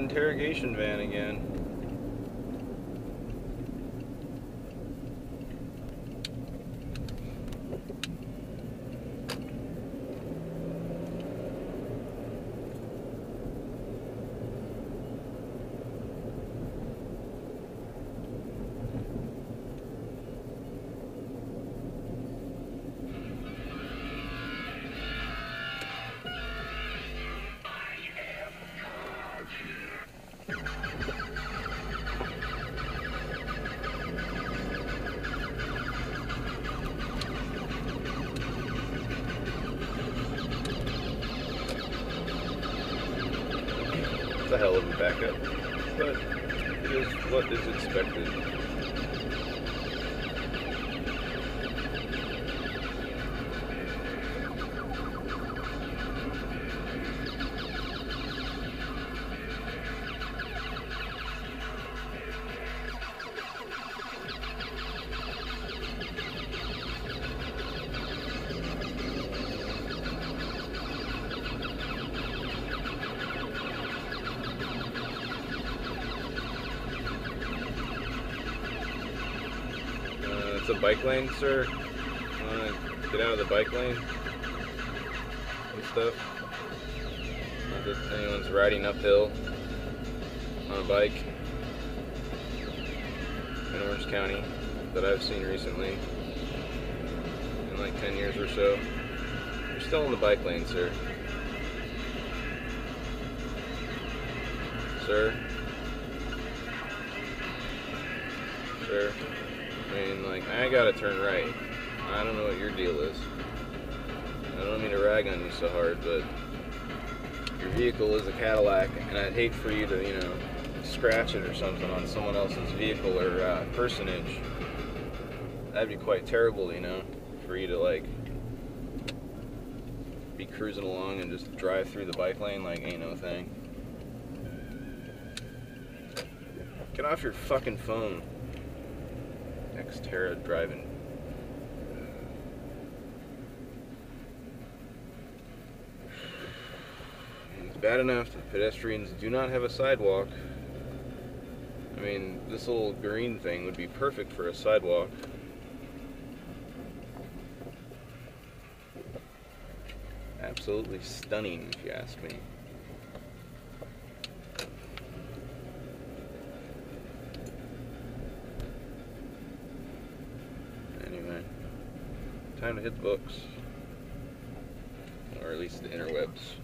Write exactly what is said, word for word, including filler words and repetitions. interrogation van again. The hell of a backup, but it is what is expected. The bike lane, sir. Wanna get out of the bike lane and stuff. Not that anyone's riding uphill on a bike in Orange County that I've seen recently in like ten years or so. You're still in the bike lane, sir. Sir. Sir. I mean, like, I gotta turn right. I don't know what your deal is. I don't mean to rag on you so hard, but your vehicle is a Cadillac, and I'd hate for you to, you know, scratch it or something on someone else's vehicle or uh, personage. That'd be quite terrible, you know, for you to, like, be cruising along and just drive through the bike lane like ain't no thing. Get off your fucking phone. Xterra driving. It's bad enough that pedestrians do not have a sidewalk. I mean, this little green thing would be perfect for a sidewalk. Absolutely stunning, if you ask me. Time to hit the books, or at least the interwebs.